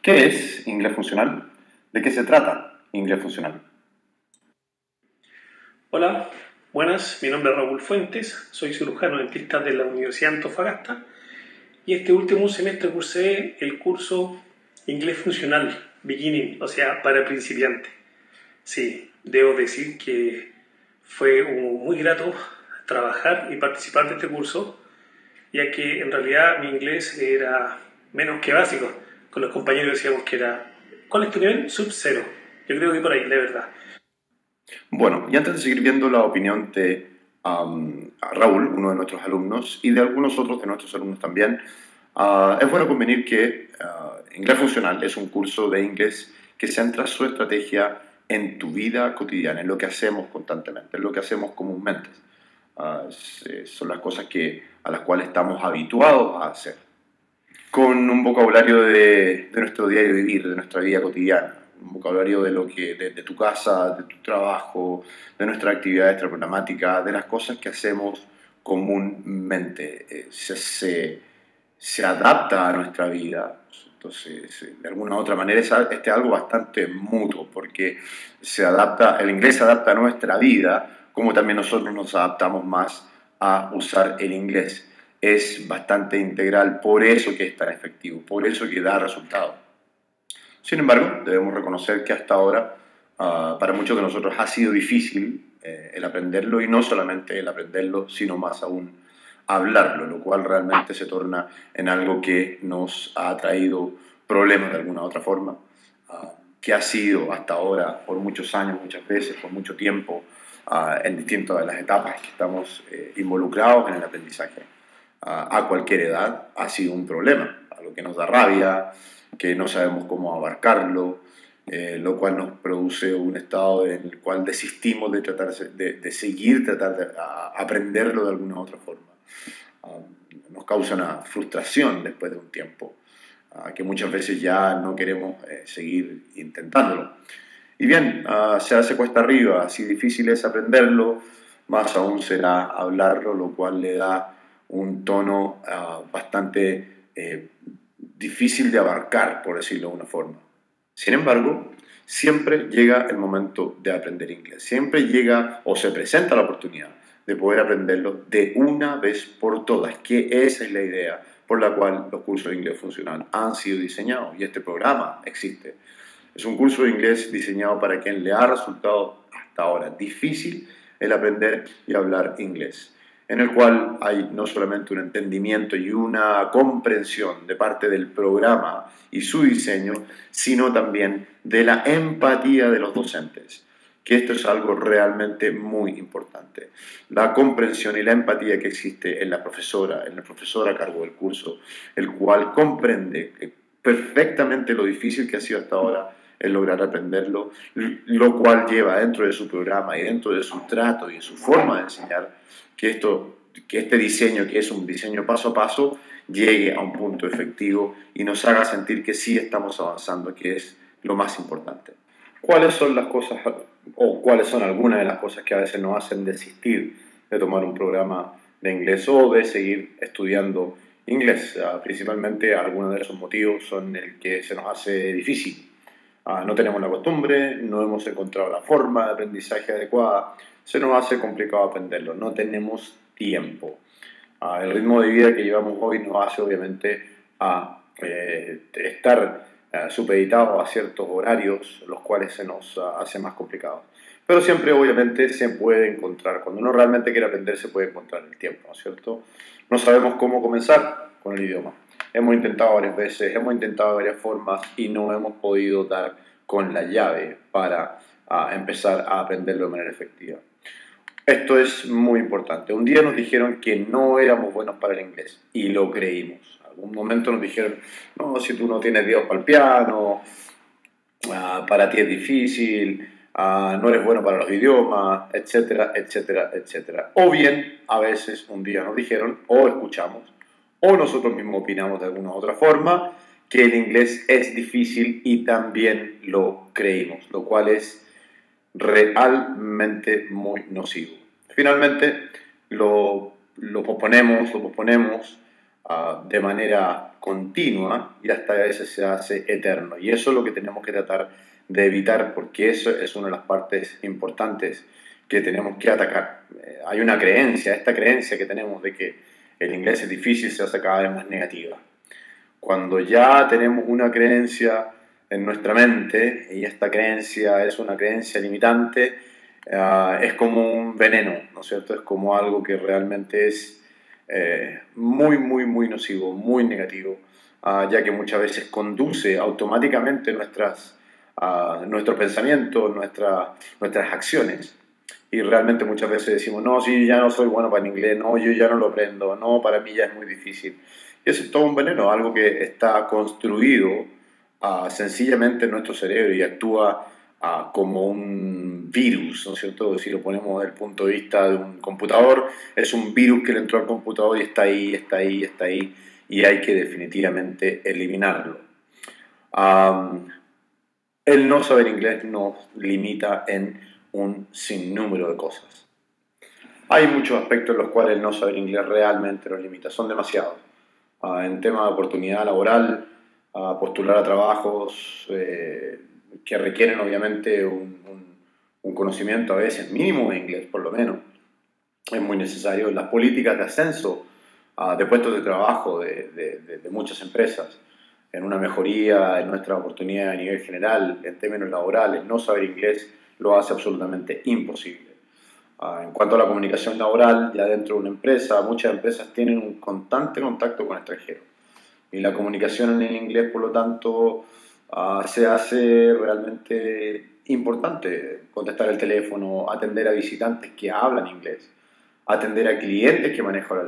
¿Qué es Inglés Funcional? ¿De qué se trata Inglés Funcional? Hola, buenas, mi nombre es Raúl Fuentes, soy cirujano dentista de la Universidad de Antofagasta y este último semestre cursé el curso Inglés Funcional, Beginning, o sea, para principiantes. Sí, debo decir que fue muy grato trabajar y participar de este curso, ya que en realidad mi inglés era menos que básico. Con los compañeros decíamos que era, ¿cuál es tu nivel? Sub-0. Yo creo que por ahí, la verdad. Bueno, y antes de seguir viendo la opinión de Raúl, uno de nuestros alumnos, y de algunos otros de nuestros alumnos también, es bueno convenir que Inglés Funcional es un curso de inglés que centra su estrategia en tu vida cotidiana, en lo que hacemos constantemente, en lo que hacemos comúnmente. Son las cosas a las cuales estamos habituados a hacer, con un vocabulario de nuestro diario vivir, de nuestra vida cotidiana, un vocabulario de tu casa, de tu trabajo, de nuestra actividad extraprogramática, de las cosas que hacemos comúnmente. Se adapta a nuestra vida. Entonces, de alguna u otra manera, este es algo bastante mutuo, porque el inglés se adapta a nuestra vida, como también nosotros nos adaptamos más a usar el inglés. Es bastante integral, por eso que es tan efectivo, por eso que da resultado. Sin embargo, debemos reconocer que hasta ahora, para muchos de nosotros ha sido difícil el aprenderlo, y no solamente el aprenderlo, sino más aún hablarlo, lo cual realmente se torna en algo que nos ha traído problemas de alguna u otra forma, que ha sido hasta ahora, por muchos años, muchas veces, por mucho tiempo, en distintas de las etapas que estamos involucrados en el aprendizaje, a cualquier edad ha sido un problema, algo que nos da rabia, que no sabemos cómo abarcarlo, lo cual nos produce un estado en el cual desistimos de tratar de aprenderlo de alguna u otra forma. Nos causa una frustración después de un tiempo, que muchas veces ya no queremos seguir intentándolo. Y bien, se hace cuesta arriba, si difícil es aprenderlo, más aún será hablarlo, lo cual le da un tono bastante difícil de abarcar, por decirlo de una forma. Sin embargo, siempre llega el momento de aprender inglés, siempre llega o se presenta la oportunidad de poder aprenderlo de una vez por todas, que esa es la idea por la cual los cursos de inglés funcional han sido diseñados y este programa existe. Es un curso de inglés diseñado para quien le ha resultado hasta ahora difícil el aprender y hablar inglés, en el cual hay no solamente un entendimiento y una comprensión de parte del programa y su diseño, sino también de la empatía de los docentes, que esto es algo realmente muy importante. La comprensión y la empatía que existe en el profesor a cargo del curso, el cual comprende perfectamente lo difícil que ha sido hasta ahora el lograr aprenderlo, lo cual lleva dentro de su programa y dentro de su trato y de su forma de enseñar que este diseño, que es un diseño paso a paso, llegue a un punto efectivo y nos haga sentir que sí estamos avanzando, que es lo más importante. ¿Cuáles son las cosas, o cuáles son algunas de las cosas que a veces nos hacen desistir de tomar un programa de inglés o de seguir estudiando inglés? Principalmente algunos de esos motivos son el que se nos hace difícil. No tenemos la costumbre, no hemos encontrado la forma de aprendizaje adecuada, se nos hace complicado aprenderlo, no tenemos tiempo. El ritmo de vida que llevamos hoy nos hace obviamente a estar supeditados a ciertos horarios, los cuales se nos hace más complicado. Pero siempre obviamente se puede encontrar, cuando uno realmente quiere aprender se puede encontrar el tiempo, ¿no es cierto? No sabemos cómo comenzar con el idioma. Hemos intentado varias veces, hemos intentado varias formas y no hemos podido dar con la llave para empezar a aprenderlo de manera efectiva. Esto es muy importante. Un día nos dijeron que no éramos buenos para el inglés y lo creímos. Algún momento nos dijeron, no, si tú no tienes dedos para el piano, para ti es difícil, no eres bueno para los idiomas, etcétera, etcétera, etcétera. O bien, a veces un día nos dijeron o escuchamos, o nosotros mismos opinamos de alguna u otra forma que el inglés es difícil y también lo creímos, lo cual es realmente muy nocivo. Finalmente lo posponemos de manera continua y hasta a veces se hace eterno. Y eso es lo que tenemos que tratar de evitar, porque eso es una de las partes importantes que tenemos que atacar. Hay una creencia, esta creencia que tenemos de que el inglés es difícil se hace cada vez más negativa. Cuando ya tenemos una creencia en nuestra mente y esta creencia es una creencia limitante, es como un veneno, ¿no es cierto? Es como algo que realmente es muy nocivo, muy negativo, ya que muchas veces conduce automáticamente nuestro pensamiento, nuestras acciones. Y realmente muchas veces decimos, no, sí, ya no soy bueno para el inglés, no, yo ya no lo aprendo, no, para mí ya es muy difícil. Y eso es todo un veneno, algo que está construido sencillamente en nuestro cerebro y actúa como un virus, ¿no es cierto? Si lo ponemos desde el punto de vista de un computador, es un virus que le entró al computador y está ahí, y hay que definitivamente eliminarlo. El no saber inglés nos limita en un sinnúmero de cosas. Hay muchos aspectos en los cuales el no saber inglés realmente nos limita, son demasiados. En tema de oportunidad laboral, postular a trabajos que requieren obviamente un conocimiento a veces mínimo de inglés, por lo menos. Es muy necesario en las políticas de ascenso de puestos de trabajo de muchas empresas, en una mejoría en nuestra oportunidad a nivel general, en términos laborales. No saber inglés lo hace absolutamente imposible. En cuanto a la comunicación laboral, ya dentro de una empresa, muchas empresas tienen un constante contacto con extranjeros. Y la comunicación en inglés, por lo tanto, se hace realmente importante contestar el teléfono, atender a visitantes que hablan inglés, atender a clientes que manejan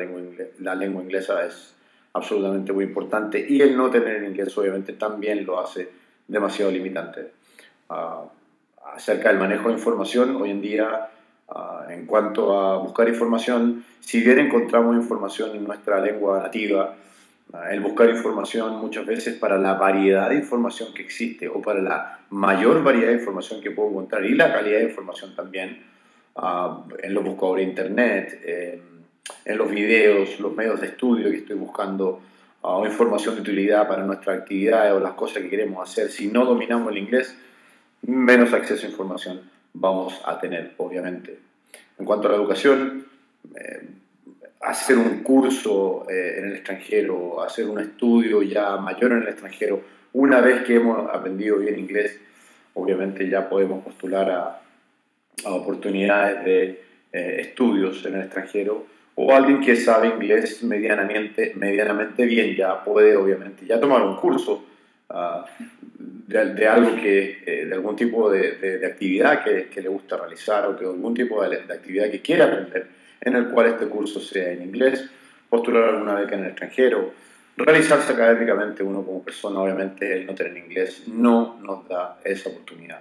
la lengua inglesa es absolutamente muy importante, y el no tener el inglés obviamente también lo hace demasiado limitante. Acerca del manejo de información, hoy en día en cuanto a buscar información, si bien encontramos información en nuestra lengua nativa, el buscar información muchas veces para la variedad de información que existe o para la mayor variedad de información que puedo encontrar y la calidad de información también en los buscadores de internet, en los videos, los medios de estudio que estoy buscando o información de utilidad para nuestra actividad o las cosas que queremos hacer. Si no dominamos el inglés, menos acceso a información vamos a tener, obviamente. En cuanto a la educación, hacer un curso en el extranjero, hacer un estudio ya mayor en el extranjero, una vez que hemos aprendido bien inglés, obviamente ya podemos postular a oportunidades de estudios en el extranjero, o alguien que sabe inglés medianamente bien ya puede obviamente ya tomar un curso de algo que, de algún tipo de actividad que le gusta realizar o de algún tipo de actividad que quiera aprender, en el cual este curso sea en inglés, postular alguna beca en el extranjero, realizarse académicamente uno como persona. Obviamente el no tener inglés no nos da esa oportunidad.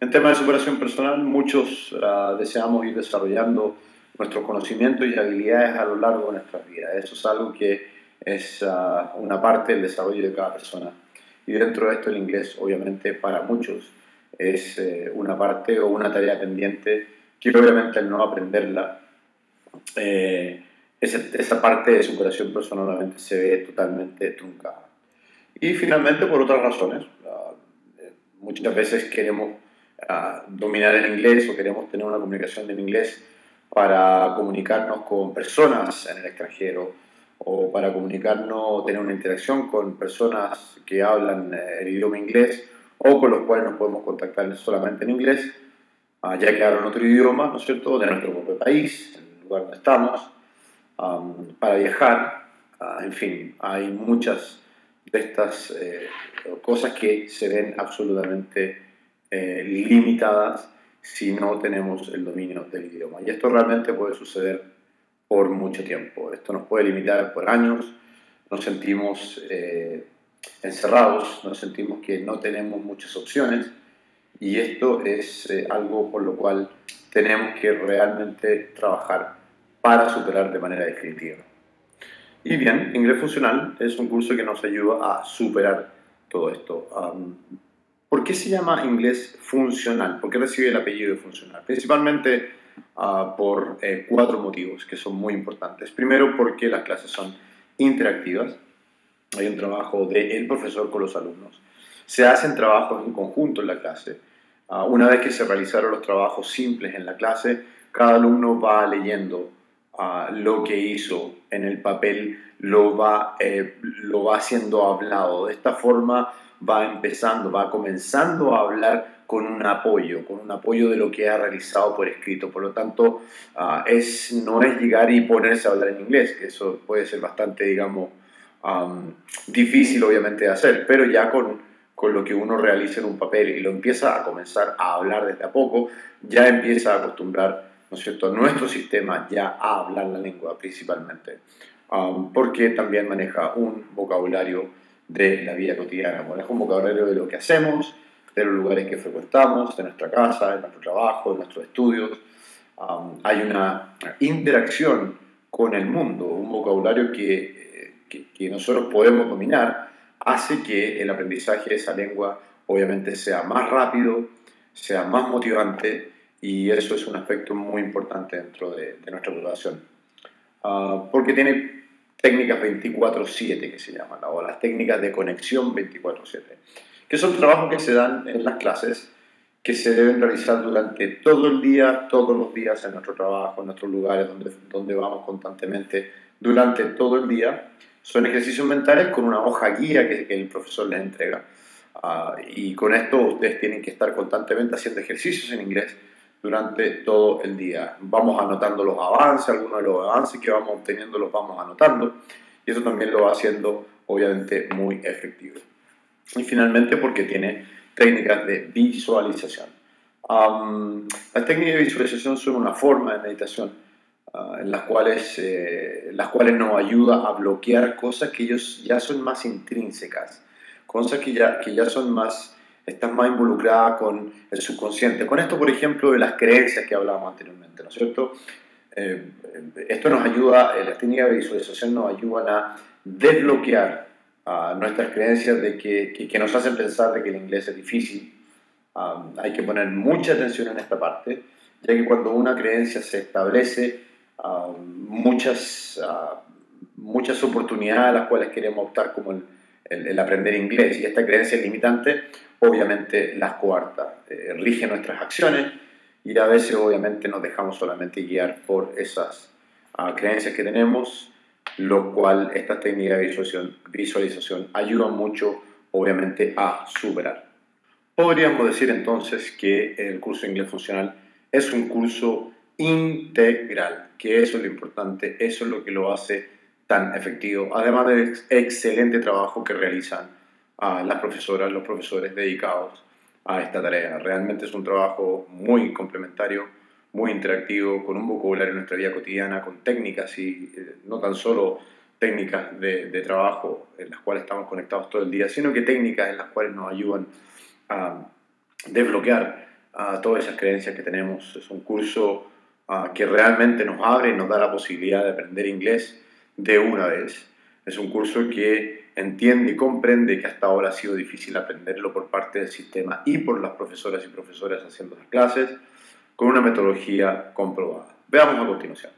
En temas de superación personal, muchos deseamos ir desarrollando nuestros conocimientos y habilidades a lo largo de nuestras vidas. Eso es algo que es una parte del desarrollo de cada persona. Y dentro de esto el inglés, obviamente, para muchos es una parte o una tarea pendiente que obviamente al no aprenderla, esa parte de superación personalmente se ve totalmente truncada. Y finalmente, por otras razones, muchas veces queremos dominar el inglés o queremos tener una comunicación en inglés para comunicarnos con personas en el extranjero o para comunicarnos, tener una interacción con personas que hablan el idioma inglés o con los cuales nos podemos contactar solamente en inglés, ya que hablan otro idioma, ¿no es cierto?, de nuestro propio país, lugar donde estamos, para viajar, en fin, hay muchas de estas cosas que se ven absolutamente limitadas si no tenemos el dominio del idioma. Y esto realmente puede suceder por mucho tiempo, esto nos puede limitar por años, nos sentimos encerrados, nos sentimos que no tenemos muchas opciones, y esto es algo por lo cual tenemos que realmente trabajar para superar de manera definitiva. Y bien, Inglés Funcional es un curso que nos ayuda a superar todo esto. ¿Por qué se llama Inglés Funcional? ¿Por qué recibe el apellido de Funcional? Principalmente por cuatro motivos que son muy importantes. Primero, porque las clases son interactivas. Hay un trabajo del profesor con los alumnos. Se hacen trabajos en conjunto en la clase. Una vez que se realizaron los trabajos simples en la clase, cada alumno va leyendo lo que hizo en el papel, lo va haciendo hablado. De esta forma va comenzando a hablar con un apoyo de lo que ha realizado por escrito. Por lo tanto, no es llegar y ponerse a hablar en inglés, que eso puede ser bastante, digamos, difícil obviamente de hacer, pero ya con lo que uno realiza en un papel y lo empieza a comenzar a hablar desde a poco, ya empieza a acostumbrar, ¿no es cierto?, nuestro sistema ya a hablar la lengua principalmente, porque también maneja un vocabulario de la vida cotidiana, maneja un vocabulario de lo que hacemos, de los lugares que frecuentamos, de nuestra casa, de nuestro trabajo, de nuestros estudios. Hay una interacción con el mundo, un vocabulario que nosotros podemos dominar, hace que el aprendizaje de esa lengua obviamente sea más rápido, sea más motivante, y eso es un aspecto muy importante dentro de nuestra población. Porque tiene técnicas 24/7 que se llaman, o las técnicas de conexión 24/7, que son trabajos que se dan en las clases, que se deben realizar durante todo el día, todos los días en nuestro trabajo, en nuestros lugares donde vamos constantemente durante todo el día. Son ejercicios mentales con una hoja guía que el profesor les entrega. Y con esto ustedes tienen que estar constantemente haciendo ejercicios en inglés durante todo el día. Vamos anotando los avances, algunos de los avances que vamos obteniendo los vamos anotando. Y eso también lo va haciendo, obviamente, muy efectivo. Y finalmente, porque tiene técnicas de visualización. Las técnicas de visualización son una forma de meditación en las cuales nos ayuda a bloquear cosas que ellos ya son más intrínsecas, cosas que ya son más, están más involucradas con el subconsciente. Con esto, por ejemplo, de las creencias que hablábamos anteriormente, ¿no es cierto? Esto nos ayuda, las técnicas de visualización nos ayudan a desbloquear nuestras creencias de que nos hacen pensar de que el inglés es difícil. Hay que poner mucha atención en esta parte, ya que cuando una creencia se establece, muchas oportunidades a las cuales queremos optar, como el aprender inglés, y esta creencia limitante obviamente las coarta, rige nuestras acciones, y a veces obviamente nos dejamos solamente guiar por esas creencias que tenemos, lo cual esta técnica de visualización ayuda mucho obviamente a superar. Podríamos decir entonces que el curso de Inglés Funcional es un curso integral, que eso es lo importante, eso es lo que lo hace tan efectivo, además del excelente trabajo que realizan las profesoras, los profesores dedicados a esta tarea. Realmente es un trabajo muy complementario, muy interactivo, con un vocabulario en nuestra vida cotidiana, con técnicas, y no tan solo técnicas de trabajo en las cuales estamos conectados todo el día, sino que técnicas en las cuales nos ayudan a desbloquear todas esas creencias que tenemos. Es un curso que realmente nos abre y nos da la posibilidad de aprender inglés de una vez. Es un curso que entiende y comprende que hasta ahora ha sido difícil aprenderlo por parte del sistema y por las profesoras y profesores haciendo las clases, con una metodología comprobada. Veamos a continuación.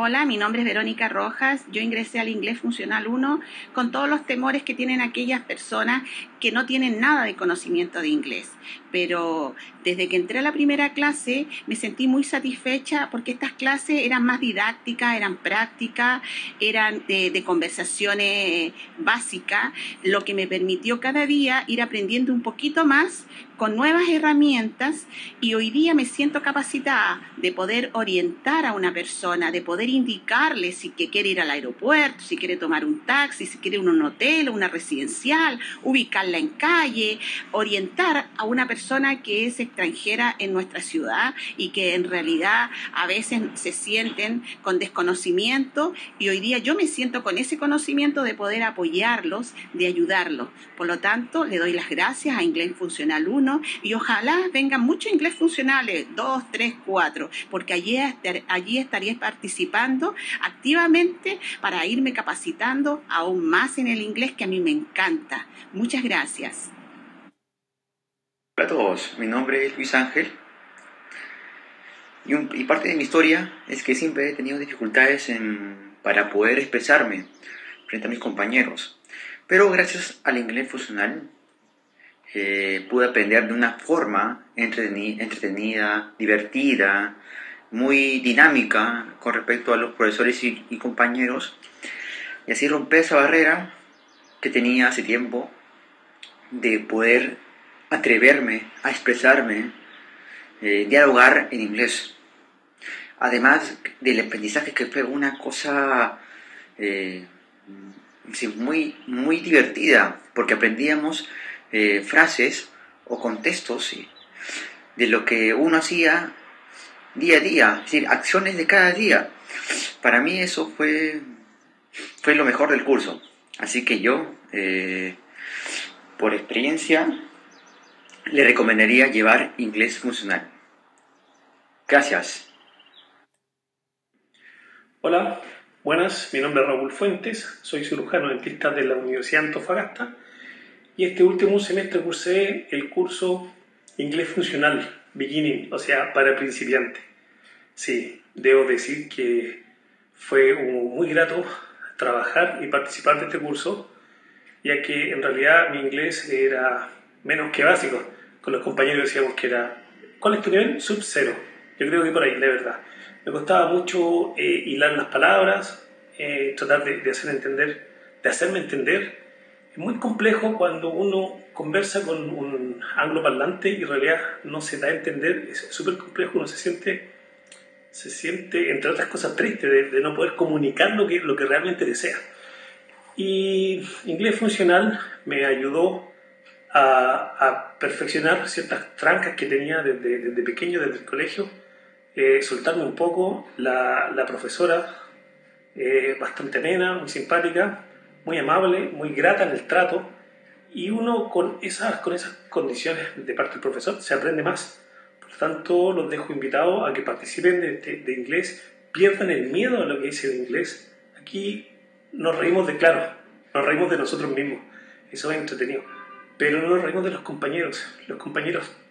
Hola, mi nombre es Verónica Rojas. Yo ingresé al Inglés Funcional 1 con todos los temores que tienen aquellas personas que no tienen nada de conocimiento de inglés. Pero desde que entré a la primera clase me sentí muy satisfecha, porque estas clases eran más didácticas, eran prácticas, eran de conversaciones básicas, lo que me permitió cada día ir aprendiendo un poquito más con nuevas herramientas, y hoy día me siento capacitada de poder orientar a una persona, de poder indicarle si que quiere ir al aeropuerto, si quiere tomar un taxi, si quiere un hotel, una residencial, ubicarla en calle, orientar a una persona que es extranjera en nuestra ciudad y que en realidad a veces se sienten con desconocimiento, y hoy día yo me siento con ese conocimiento de poder apoyarlos, de ayudarlos. Por lo tanto, le doy las gracias a Inglés Funcional 1 y ojalá vengan muchos Inglés Funcionales 2, 3, 4, porque allí estaría participando activamente para irme capacitando aún más en el inglés, que a mí me encanta. Muchas gracias. Hola a todos, mi nombre es Luis Ángel, y parte de mi historia es que siempre he tenido dificultades en para poder expresarme frente a mis compañeros. Pero gracias al inglés funcional pude aprender de una forma entretenida, divertida, muy dinámica con respecto a los profesores y compañeros, y así romper esa barrera que tenía hace tiempo de poder atreverme a expresarme, dialogar en inglés. Además del aprendizaje, que fue una cosa muy divertida, porque aprendíamos frases o contextos de lo que uno hacía día a día, es decir, acciones de cada día. Para mí eso fue lo mejor del curso. Así que yo, por experiencia, le recomendaría llevar inglés funcional. Gracias. Hola, buenas, mi nombre es Raúl Fuentes, soy cirujano dentista de la Universidad de Antofagasta y este último semestre cursé el curso Inglés Funcional, Beginning, o sea, para principiantes. Sí, debo decir que fue muy grato trabajar y participar de este curso, ya que en realidad mi inglés era menos que básico. Con los compañeros decíamos que era, ¿cuál es tu nivel? Sub-0. Yo creo que por ahí, la verdad. Me costaba mucho hilar las palabras, tratar de hacerme entender. Es muy complejo cuando uno conversa con un angloparlante y en realidad no se da a entender. Es súper complejo, uno se siente, entre otras cosas, triste de no poder comunicar lo que realmente desea. Y inglés funcional me ayudó a perfeccionar ciertas trancas que tenía desde pequeño, desde el colegio, soltarme un poco. La profesora, bastante amena, muy simpática, muy amable, muy grata en el trato, y uno con esas condiciones de parte del profesor se aprende más. Por lo tanto, los dejo invitados a que participen de inglés, pierdan el miedo a lo que dice el inglés. Aquí nos reímos nos reímos de nosotros mismos, eso es entretenido, pero no nos reímos de los compañeros.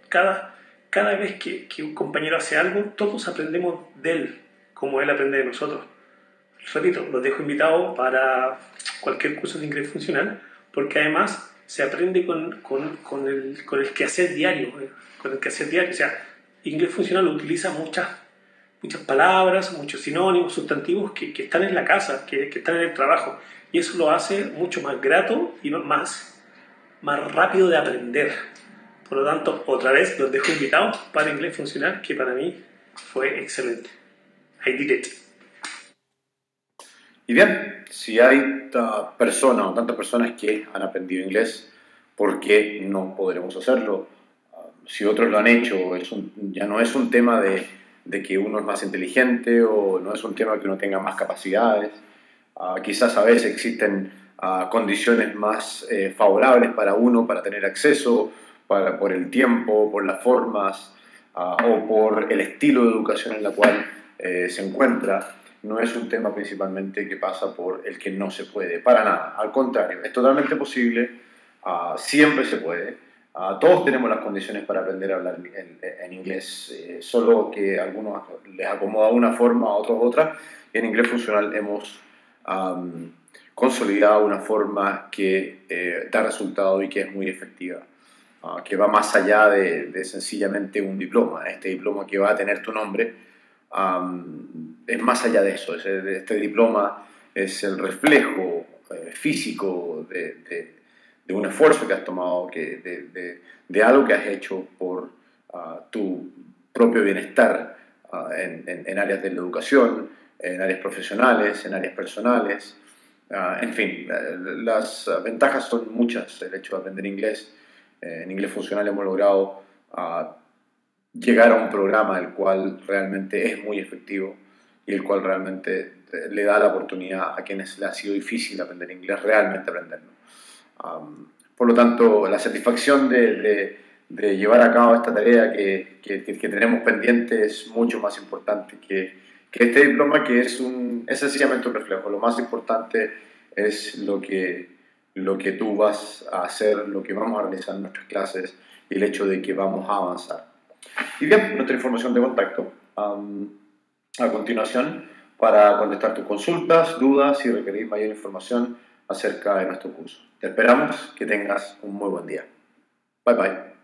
Cada vez que un compañero hace algo, todos aprendemos de él, como él aprende de nosotros. Repito, los dejo invitados para cualquier curso de inglés funcional, porque además se aprende con el quehacer diario, o sea, inglés funcional utiliza muchas palabras, muchos sinónimos, sustantivos que están en la casa, que están en el trabajo, y eso lo hace mucho más grato y más rápido de aprender. Por lo tanto, otra vez los dejo invitados para inglés funcional, que para mí fue excelente. I did it. Y bien, si hay tantas personas que han aprendido inglés, ¿por qué no podremos hacerlo? Si otros lo han hecho, ya no es un tema de que uno es más inteligente, o no es un tema que uno tenga más capacidades. Quizás a veces existen condiciones más favorables para uno, para tener acceso, por el tiempo, por las formas, o por el estilo de educación en la cual se encuentra. No es un tema principalmente que pasa por el que no se puede, para nada. Al contrario, es totalmente posible, siempre se puede. Todos tenemos las condiciones para aprender a hablar en inglés, solo que a algunos les acomoda una forma, a otros otra. En inglés funcional hemos consolidado una forma que da resultado y que es muy efectiva, que va más allá de sencillamente un diploma. Este diploma que va a tener tu nombre es más allá de eso. Este diploma es el reflejo físico de un esfuerzo que has tomado, de algo que has hecho por tu propio bienestar en áreas de la educación, en áreas profesionales, en áreas personales. En fin, las ventajas son muchas. El hecho de aprender inglés. En inglés funcional hemos logrado llegar a un programa el cual realmente es muy efectivo y el cual realmente le da la oportunidad a quienes les ha sido difícil aprender inglés, realmente aprenderlo. Por lo tanto, la satisfacción de llevar a cabo esta tarea que tenemos pendiente es mucho más importante que este diploma, que es sencillamente un reflejo. Lo más importante es lo que tú vas a hacer, lo que vamos a realizar en nuestras clases y el hecho de que vamos a avanzar. Y bien, nuestra información de contacto. A continuación para contestar tus consultas, dudas y requerir mayor información acerca de nuestro curso. Te esperamos, que tengas un muy buen día. Bye bye.